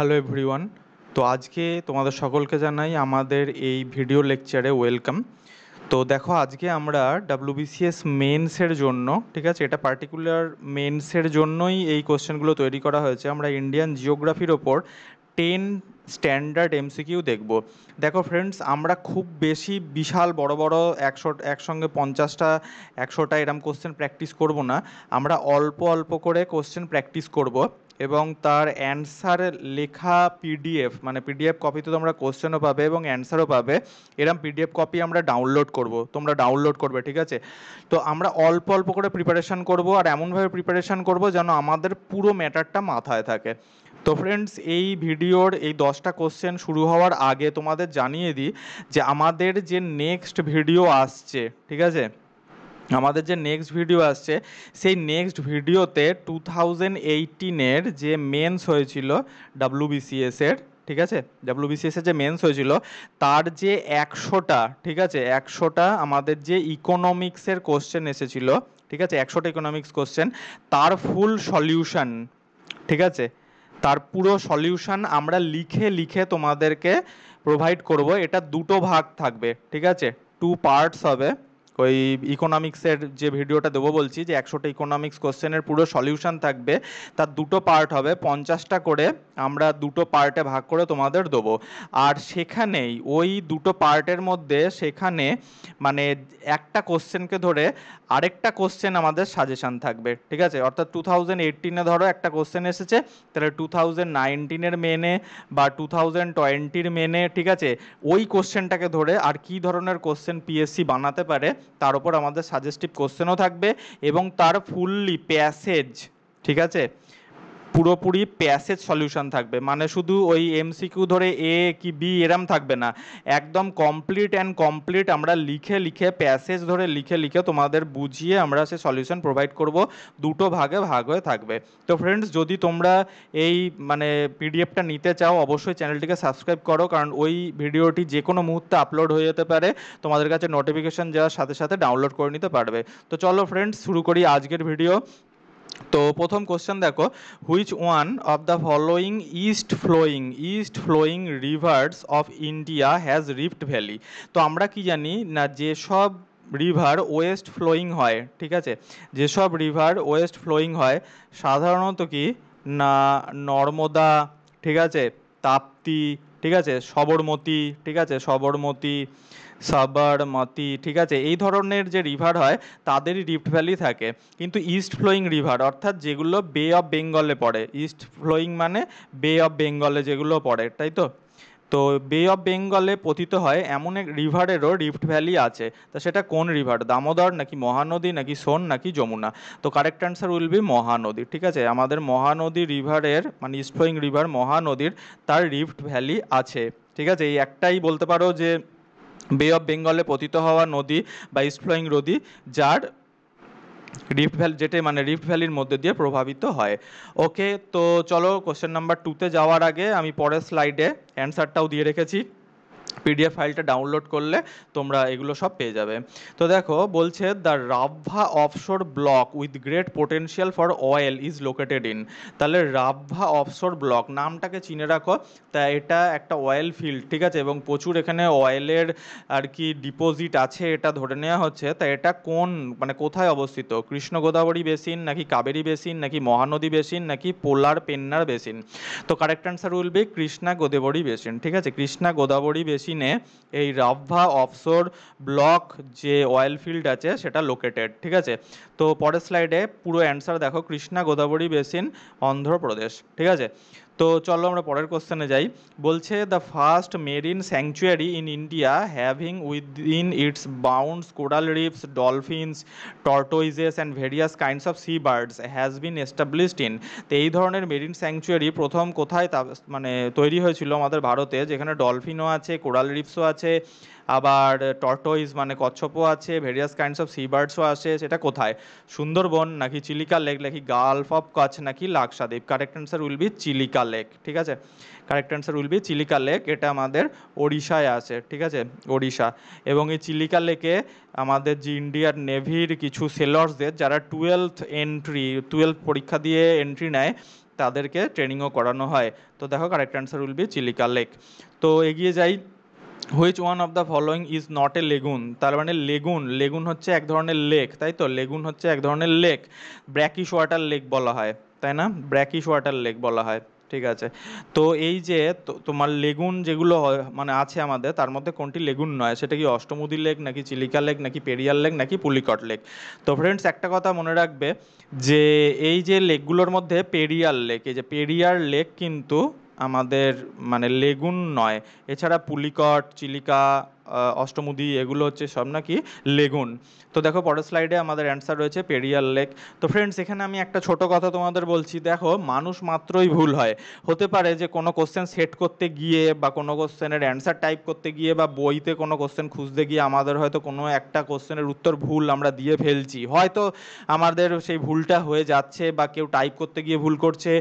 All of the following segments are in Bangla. Hello everyone. তো আজকে তোমাদের সকলকে জানাই আমাদের এই ভিডিও লেকচারে ওয়েলকাম। তো দেখো আজকে আমরা WBCS মেন্সের জন্য, ঠিক আছে, এটা পার্টিকুলার মেন্সের জন্যই এই কোশ্চেনগুলো তৈরি করা হয়েছে। আমরা ইন্ডিয়ান জিওগ্রাফির ওপর 10 স্ট্যান্ডার্ড MCQ দেখব। দেখো ফ্রেন্ডস, আমরা খুব বেশি বিশাল বড় বড় 100 একসঙ্গে 50টা 100টা এরম কোশ্চেন প্র্যাকটিস করব না, আমরা অল্প অল্প করে কোশ্চেন প্র্যাকটিস করব এবং তার অ্যান্সার লেখা PDF, মানে PDF কপি তো তোমরা কোশ্চেনও পাবে এবং অ্যান্সারও পাবে, এরকম PDF কপি আমরা ডাউনলোড করব, তোমরা ডাউনলোড করবে, ঠিক আছে। তো আমরা অল্প অল্প করে প্রিপারেশান করব, আর এমনভাবে প্রিপারেশান করব যেন আমাদের পুরো ম্যাটারটা মাথায় থাকে। তো ফ্রেন্ডস, এই ভিডিওর এই 10টা কোশ্চেন শুরু হওয়ার আগে তোমাদের জানিয়ে দিই যে আমাদের যে নেক্সট ভিডিও আসছে, ঠিক আছে, আমাদের যে নেক্সট ভিডিও আসছে সেই নেক্সট ভিডিওতে 2018-এর যে মেন্স হয়েছিল WBCS-এর, ঠিক আছে, WBCS-এর যে মেন্স হয়েছিল তার যে 100টা, ঠিক আছে, 100টা আমাদের যে ইকোনমিক্সের কোশ্চেন এসেছিল, ঠিক আছে, 100টা ইকোনমিক্স কোশ্চেন, তার ফুল সলিউশন, ঠিক আছে, তার পুরো সলিউশন আমরা লিখে লিখে তোমাদেরকে প্রোভাইড করব। এটা দুটো ভাগ থাকবে, ঠিক আছে, 2 পার্টস হবে। ওই ইকোনমিক্সের যে ভিডিওটা দেবো বলছি যে 100টা ইকোনমিক্স কোশ্চেনের পুরো সলিউশন থাকবে, তার 2 পার্ট হবে, 50টা করে আমরা 2 পার্টে ভাগ করে তোমাদের দেবো। আর সেখানেই ওই 2 পার্টের মধ্যে সেখানে মানে একটা কোশ্চেনকে ধরে আরেকটা কোশ্চেন আমাদের সাজেশান থাকবে, ঠিক আছে। অর্থাৎ 2018-এ ধরো একটা কোশ্চেন এসেছে, তাহলে 2019-এর মেনে বা 2020-র মেনে, ঠিক আছে, ওই কোশ্চেনটাকে ধরে আর কি ধরনের কোশ্চেন PSC বানাতে পারে তার উপর আমাদের সাজেস্টিভ কোশ্চেনও থাকবে এবং তার ফুললি প্যাসেজ, ঠিক আছে, পুরোপুরি প্যাসেজ সলিউশন থাকবে। মানে শুধু ওই MCQ ধরে A কি B এরম থাকবে না, একদম কমপ্লিট অ্যান্ড কমপ্লিট আমরা লিখে লিখে প্যাসেজ ধরে লিখে লিখে তোমাদের বুঝিয়ে আমরা সে সলিউশন প্রোভাইড করব, 2 ভাগে ভাগ হয়ে থাকবে। তো ফ্রেন্ডস, যদি তোমরা এই মানে PDFটা নিতে চাও অবশ্যই চ্যানেলটিকে সাবস্ক্রাইব করো, কারণ ওই ভিডিওটি যে কোনো মুহূর্তে আপলোড হয়ে যেতে পারে, তোমাদের কাছে নোটিফিকেশান যাওয়ার সাথে সাথে ডাউনলোড করে নিতে পারবে। তো চলো ফ্রেন্ডস, শুরু করি আজকের ভিডিও। তো প্রথম কোশ্চেন দেখো, which one of the following east flowing rivers of India has rift valley. তো আমরা কি জানি না যেসব রিভার ওয়েস্ট ফ্লোয়িং হয়, ঠিক আছে, যেসব রিভার ওয়েস্ট ফ্লোয়িং হয় সাধারণত কি না নর্মদা, ঠিক আছে, তাপ্তি, ঠিক আছে, সবরমতী, ঠিক আছে, সাবরমতী, ঠিক আছে, এই ধরনের যে রিভার হয় তাদেরই রিফ্ট ভ্যালি থাকে। কিন্তু ইস্ট ফ্লোয়িং রিভার অর্থাৎ যেগুলো বে অফ বেঙ্গলে পড়ে, ইস্ট ফ্লোয়িং মানে বে অফ বেঙ্গলে যেগুলো পড়ে, তাই তো, তো বে অফ বেঙ্গলে পতিত হয় এমন এক রিভারেরও রিফ্ট ভ্যালি আছে। তা সেটা কোন রিভার, দামোদর নাকি মহানদী নাকি সোন নাকি যমুনা? তো correct answer will be Mahanadi, ঠিক আছে। আমাদের মহানদী রিভারের মানে ইস্ট ফ্লোয়িং রিভার মহানদীর তার রিফ্ট ভ্যালি আছে, ঠিক আছে। এই একটাই বলতে পারো যে বে অফ বেঙ্গলে পতিত হওয়া নদী বা ইস্ট ফ্লোয়িং নদী যার রিফ্ট ভ্যালি, যেটা মানে রিফ্ট ভ্যালির মধ্যে দিয়ে প্রভাবিত হয়। ওকে, তো চলো কোশ্চেন নাম্বার 2-তে যাওয়ার আগে আমি পরের স্লাইডে অ্যান্সারটাও দিয়ে রেখেছি, PDF ফাইলটা ডাউনলোড করলে তোমরা এগুলো সব পেয়ে যাবে। তো দেখো বলছে the Rabha offshore block with great potential for oil is located in. তাহলে রাভা অফশোর ব্লক নামটাকে চিনে রাখো, তা এটা একটা অয়েল ফিল্ড, ঠিক আছে, এবং প্রচুর এখানে অয়েলের আর কি ডিপোজিট আছে এটা ধরে নেওয়া হচ্ছে। তা এটা কোন মানে কোথায় অবস্থিত, কৃষ্ণ গোদাবরী বেসিন নাকি কাবেরি বেসিন নাকি মহানদী বেসিন নাকি পোলার পেন্নার বেসিন? তো correct answer will be Krishna Godavari basin, ঠিক আছে, কৃষ্ণা গোদাবরী বেসিন এই রাভা অফশোর ব্লক যে অয়েল ফিল্ড আছে সেটা লোকেটেড, ঠিক আছে। তো পরের স্লাইডে পুরো অ্যান্সার দেখো, কৃষ্ণা গোদাবরী বেসিন অন্ধ্রপ্রদেশ, ঠিক আছে। তো চলো আমরা পরের কোশ্চেনে যাই। বলছে the first marine sanctuary in India having within its bounds coral reefs dolphins tortoises and various kinds of sea birds has been established in. তো এই ধরনের মেরিন স্যাংচুয়ারি প্রথম কোথায় মানে তৈরি হয়েছিল আমাদের ভারতে, যেখানে ডলফিনও আছে, কোরাল রিফসও আছে, আবার টর্টোইজ মানে কচ্ছপও আছে, ভেরিয়াস কাইন্ডস অফ সি বার্ডসও আছে। সেটা কোথায়, সুন্দরবন নাকি চিলিকা লেক নাকি গালফ অফ কচ নাকি Lakshadweep? Correct answer will be Chilika lake, ঠিক আছে, correct answer will be Chilika lake. এটা আমাদের ওড়িশায় আছে, ঠিক আছে, ওড়িশা। এবং এই চিলিকা লেকে আমাদের যে ইন্ডিয়ান নেভির কিছু সেলর্সদের যারা 12th পরীক্ষা দিয়ে এন্ট্রি নেয় তাদেরকে ট্রেনিংও করানো হয়। তো দেখো correct answer will be Chilika lake. তো এগিয়ে যাই, which one of the following is not a lagoon, তার মানে লেগুন, লেগুন হচ্ছে এক ধরনের লেক, তাই তো, লেগুন হচ্ছে এক ধরনের লেক, ব্র্যাকিশ ওয়াটার লেক বলা হয়, তাই না, ব্র্যাকিশ ওয়াটার লেক বলা হয়। ঠিক আছে, তো এই যে তোমার লেগুন যেগুলো মানে আছে আমাদের, তার মধ্যে কোনটি লেগুন নয়, সেটা কি অষ্টমুদি লেক নাকি চিলিকা লেক নাকি পেরিয়ার লেক নাকি পুলিকট লেক? তো ফ্রেন্ডস একটা কথা মনে রাখবে যে এই যে লেকগুলোর মধ্যে পেরিয়ার লেক, এই যে পেরিয়ার লেক কিন্তু আমাদের মানে লেগুন নয়। এছাড়া পুলিকট, চিলিকা, অষ্টমুদি এগুলো হচ্ছে সব নাকি লেগুন। তো দেখো পরের স্লাইডে আমাদের অ্যান্সার রয়েছে পেরিয়ার লেক। তো ফ্রেন্ডস এখানে আমি একটা ছোট কথা তোমাদের বলছি, দেখো মানুষ মাত্রই ভুল হয়, হতে পারে যে কোনো কোশ্চেন সেট করতে গিয়ে বা কোনো কোশ্চেনের অ্যান্সার টাইপ করতে গিয়ে বা বইতে কোনো কোশ্চেন খুঁজতে গিয়ে আমাদের হয়তো কোনো একটা কোশ্চেনের উত্তর ভুল আমরা দিয়ে ফেলছি, হয়তো আমাদের সেই ভুলটা হয়ে যাচ্ছে বা কেউ টাইপ করতে গিয়ে ভুল করছে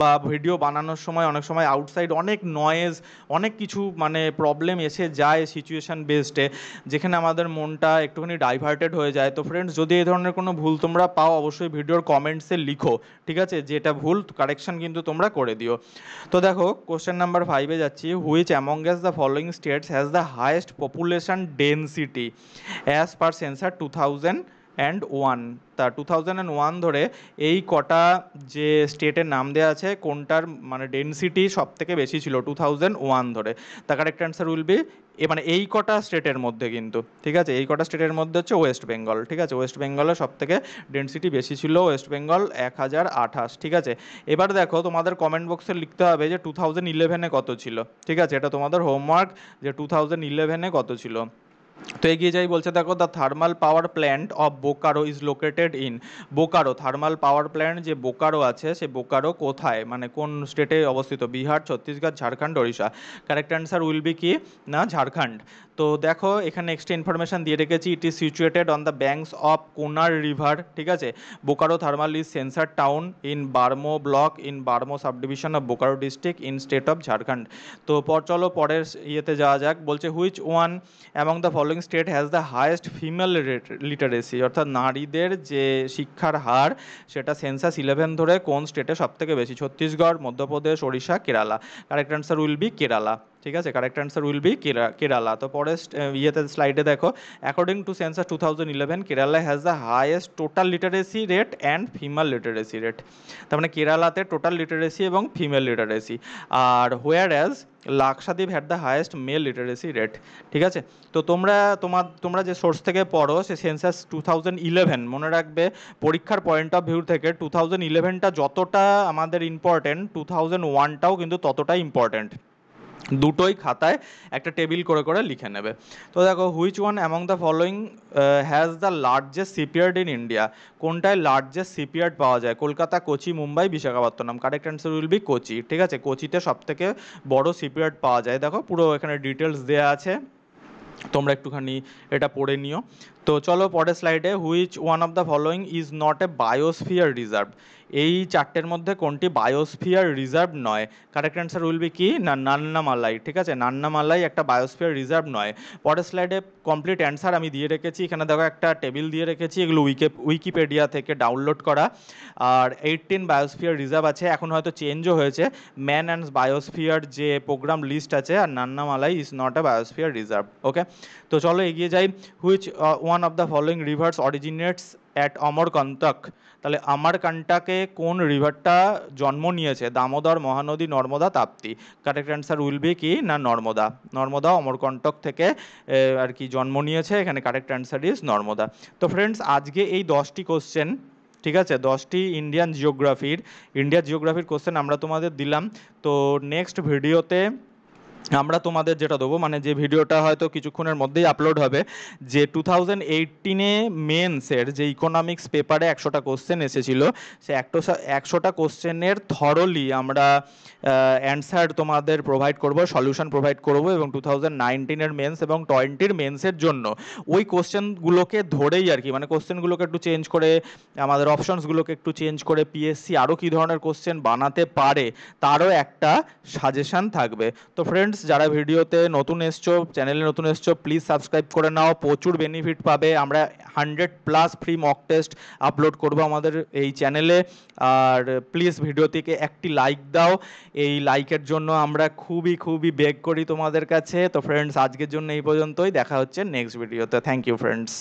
বা ভিডিও বানানোর সময় অনেক সময় আউটসাইড অনেক নয়েজ অনেক কিছু মানে প্রবলেম এসে যায় সিচুয়েশন বেসডে, যেখানে আমাদের মনটা একটুখানি ডাইভার্টেড হয়ে যায়। তো ফ্রেন্ডস যদি এই ধরনের কোনো ভুল তোমরা পাও অবশ্যই ভিডিওর কমেন্টসে লিখো, ঠিক আছে, যেটা ভুল কারেকশন কিন্তু তোমরা করে দিও। তো দেখো কোশ্চেন নাম্বার 5-এ যাচ্ছি, which among as the following states has the highest population density as per census 2001, তা 2001 ধরে এই কটা যে স্টেটের নাম দেওয়া আছে কোনটার মানে ডেন্সিটি সব থেকে বেশি ছিল 2001 ধরে? তা কারেক্ট অ্যান্সার উইল বি এ মানে এই কটা স্টেটের মধ্যে কিন্তু, ঠিক আছে, এই কটা স্টেটের মধ্যে হচ্ছে ওয়েস্ট বেঙ্গল, ঠিক আছে, ওয়েস্ট বেঙ্গলের সব থেকে ডেন্সিটি বেশি ছিল, ওয়েস্ট বেঙ্গল 1028। ঠিক আছে, এবার দেখো তোমাদের কমেন্ট বক্সে লিখতে হবে যে 2011-এ কত ছিল, ঠিক আছে, এটা তোমাদের হোমওয়ার্ক যে 2011-এ কত ছিল। তো এগিয়ে যাই, বলছে দেখো the thermal power plant of Bokaro is located in, Bokaro thermal power plant যে বোকারো আছে সে বোকারো কোথায় মানে কোন স্টেটে অবস্থিত? Bihar, Chhattisgarh, Jharkhand, Odisha. Correct answer will be কি না ঝাড়খণ্ড। তো দেখো এখানে এক্সট্রা ইনফরমেশান দিয়ে রেখেছি, it is situated on the banks of Konar river. ঠিক আছে, Bokaro thermal is census town in Bermo block in Bermo subdivision of Bokaro district in state of Jharkhand. তো চলো পরের ইয়েতে যাওয়া যাক, বলছে which one among the following state has the highest female literacy, অর্থাৎ নারীদের যে শিক্ষার হার সেটা সেন্সাস 11 ধরে কোন স্টেটে সব থেকে বেশি? Chhattisgarh, Madhya Pradesh, Odisha, Kerala. Correct answer will be Kerala. ঠিক আছে, correct answer will be Kerala. তো পরের ইয়েতে স্লাইডে দেখো according to census 2011 Kerala has the highest total literacy rate and female literacy rate, তার মানে কেরালাতে টোটাল লিটারেসি এবং ফিমেল লিটারেসি। আর whereas Lakshadweep had the highest male literacy rate. ঠিক আছে, তো তোমরা যে সোর্স থেকে পড়ো সে সেন্সাস 2011, মনে রাখবে পরীক্ষার পয়েন্ট অফ ভিউ থেকে 2011টা যতটা আমাদের ইম্পর্টেন্ট 2001টাও কিন্তু ততটাই ইম্পর্টেন্ট, দুটোই খাতায় একটা টেবিল করে করে লিখে নেবে। তো দেখো which one among the following has the largest shipyard in India, কোনটায় লার্জেস্ট সিপিয়ার্ড পাওয়া যায়? Kolkata, Kochi, Mumbai, Visakhapatnam. Correct answer will be Kochi. ঠিক আছে, কোচিতে সব থেকে বড় সিপিয়ার্ড পাওয়া যায়। দেখো পুরো এখানে ডিটেলস দেওয়া আছে, তোমরা একটুখানি এটা পড়ে নিও। তো চলো পরের স্লাইডে, which one of the following is not a biosphere reserve, এই চারটের মধ্যে কোনটি বায়োস্ফিয়ার রিজার্ভ নয়? কারেক্ট অ্যান্সার উইল বি কি না নান্নামালাই। ঠিক আছে, নান্নামালাই একটা বায়োস্ফিয়ার রিজার্ভ নয়। পরের স্লাইডে কমপ্লিট অ্যান্সার আমি দিয়ে রেখেছি, এখানে দেখো একটা টেবিল দিয়ে রেখেছি, এগুলো উইকিপিডিয়া থেকে ডাউনলোড করা। আর 18 বায়োস্ফিয়ার রিজার্ভ আছে, এখন হয়তো চেঞ্জও হয়েছে, ম্যান অ্যান্ড বায়োস্ফিয়ার যে প্রোগ্রাম লিস্ট আছে, আর Nallamalai is not a biosphere reserve. Okay, তো চলো এগিয়ে যাই, which one of the following rivers originates at Amarkantak, তাহলে আমারকান্টাকে কোন রিভারটা জন্ম নিয়েছে? Damodar, Mahanadi, Narmada, Tapti. Correct answer will be কি না নর্মদা। নর্মদা অমরকান্তক থেকে আর কি জন্ম নিয়েছে, এখানে কারেক্ট অ্যান্সার ইজ নর্মদা। তো ফ্রেন্ডস আজকে এই 10টি কোশ্চেন, ঠিক আছে, 10টি ইন্ডিয়ান জিওগ্রাফির কোশ্চেন আমরা তোমাদের দিলাম। তো নেক্সট ভিডিওতে আমরা তোমাদের যেটা দেবো, মানে যে ভিডিওটা হয়তো কিছুক্ষণের মধ্যেই আপলোড হবে, যে 2018-এ মেন্সের যে ইকোনমিক্স পেপারে 100টা কোশ্চেন এসেছিল, সে 100টা কোশ্চেনের থরলি আমরা অ্যান্সার তোমাদের প্রোভাইড করব, সলিউশন প্রোভাইড করব, এবং 2019-এর মেন্স এবং 2020-র মেন্সের জন্য ওই কোশ্চেনগুলোকে ধরেই আর কি, মানে কোশ্চেনগুলোকে একটু চেঞ্জ করে, আমাদের অপশনসগুলোকে একটু চেঞ্জ করে পিএসসি আরও কী ধরনের কোশ্চেন বানাতে পারে তারও একটা সাজেশান থাকবে। তো ফ্রেন্ডস স্টুডেন্টস যারা ভিডিওতে নতুন এসছো, চ্যানেলে নতুন এসছো, প্লিজ সাবস্ক্রাইব করে নাও, প্রচুর বেনিফিট পাবে। আমরা 100+ ফ্রি মক টেস্ট আপলোড করব আমাদের এই চ্যানেলে। আর প্লিজ ভিডিওটিকে একটি লাইক দাও, এই লাইকের জন্য আমরা খুবই বেগ করি তোমাদের কাছে। তো ফ্রেন্ডস, আজকের জন্য এই পর্যন্তই, দেখা হচ্ছে নেক্সট ভিডিওতে। Thank you friends.